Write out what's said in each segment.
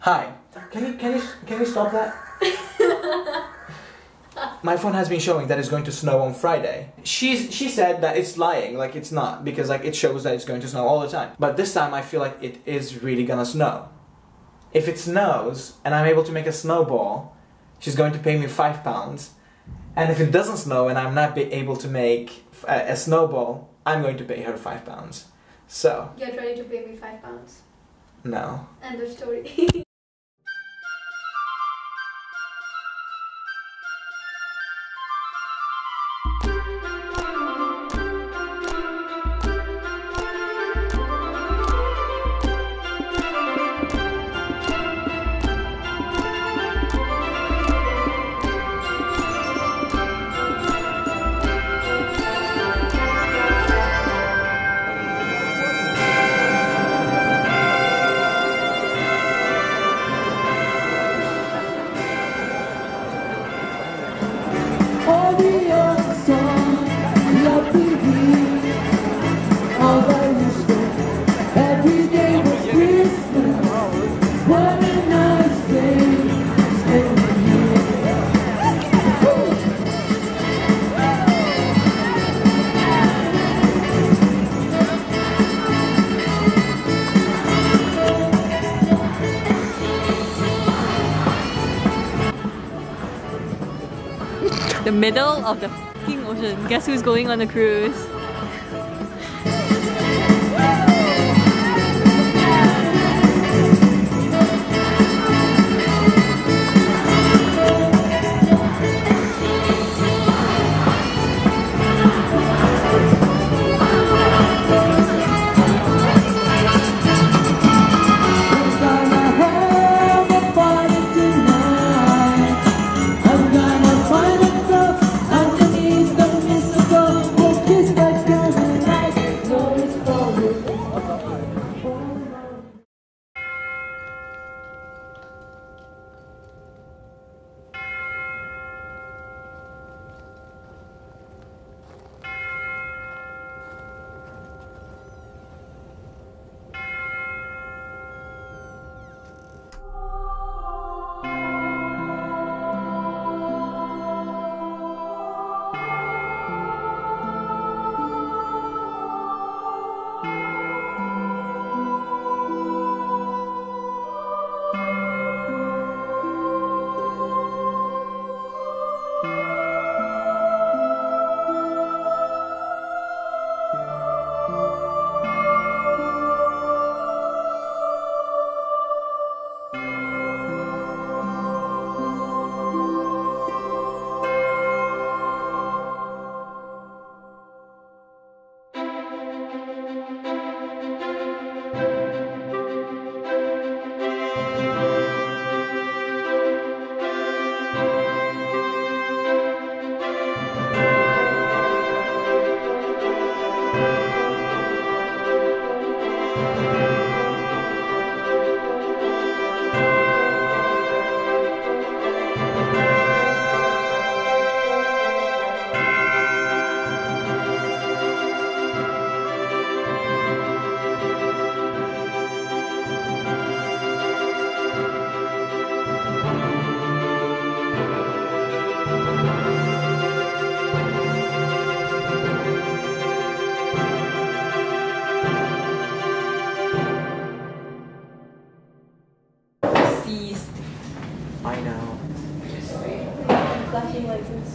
Hi. Can you stop that? My phone has been showing that it's going to snow on Friday. She said that it's lying, like it's not, because like it shows that it's going to snow all the time. But this time I feel like it is really gonna snow. If it snows and I'm able to make a snowball, she's going to pay me £5. And if it doesn't snow and I'm not able to make a snowball, I'm going to pay her £5. So... You're trying to pay me £5? No. End of story. The middle of the f***ing ocean. Guess who's going on a cruise?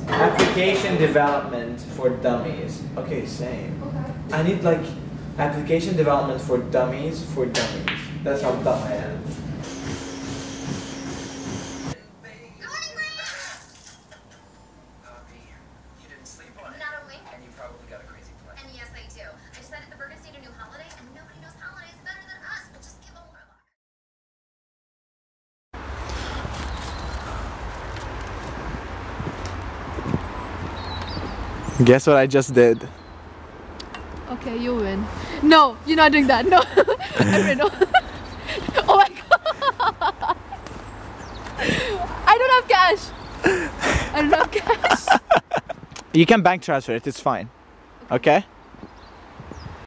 Application development for dummies. Okay, same. Okay. I need like application development for dummies for dummies. That's how dumb I am. You didn't sleep on it. Not only. And you probably got a crazy plan. And yes, I do. I decided the Burgers need a new holiday, and nobody knows holidays better than us. We'll just give them more luck. Guess what I just did? Okay, you win. No, you're not doing that. No. Oh my god. I don't have cash. You can bank transfer it, it's fine. Okay?